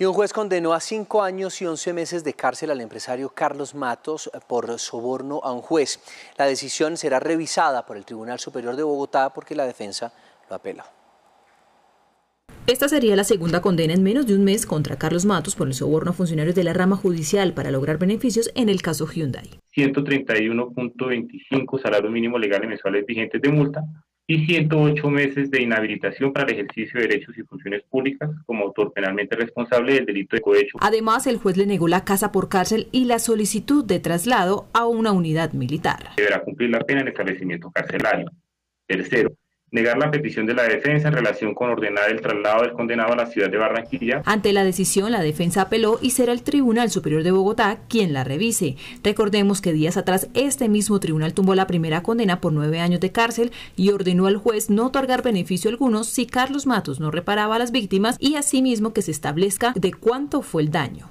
Y un juez condenó a 5 años y 11 meses de cárcel al empresario Carlos Mattos por soborno a un juez. La decisión será revisada por el Tribunal Superior de Bogotá porque la defensa lo apeló. Esta sería la segunda condena en menos de un mes contra Carlos Mattos por el soborno a funcionarios de la rama judicial para lograr beneficios en el caso Hyundai. 131.25 salarios mínimos legales mensuales vigentes de multa y 108 meses de inhabilitación para el ejercicio de derechos y funciones públicas como autor penalmente responsable del delito de cohecho. Además, el juez le negó la casa por cárcel y la solicitud de traslado a una unidad militar. Deberá cumplir la pena en establecimiento carcelario. Tercero, negar la petición de la defensa en relación con ordenar el traslado del condenado a la ciudad de Barranquilla. Ante la decisión, la defensa apeló y será el Tribunal Superior de Bogotá quien la revise. Recordemos que días atrás este mismo tribunal tumbó la primera condena por 9 años de cárcel y ordenó al juez no otorgar beneficio alguno si Carlos Mattos no reparaba a las víctimas y asimismo que se establezca de cuánto fue el daño.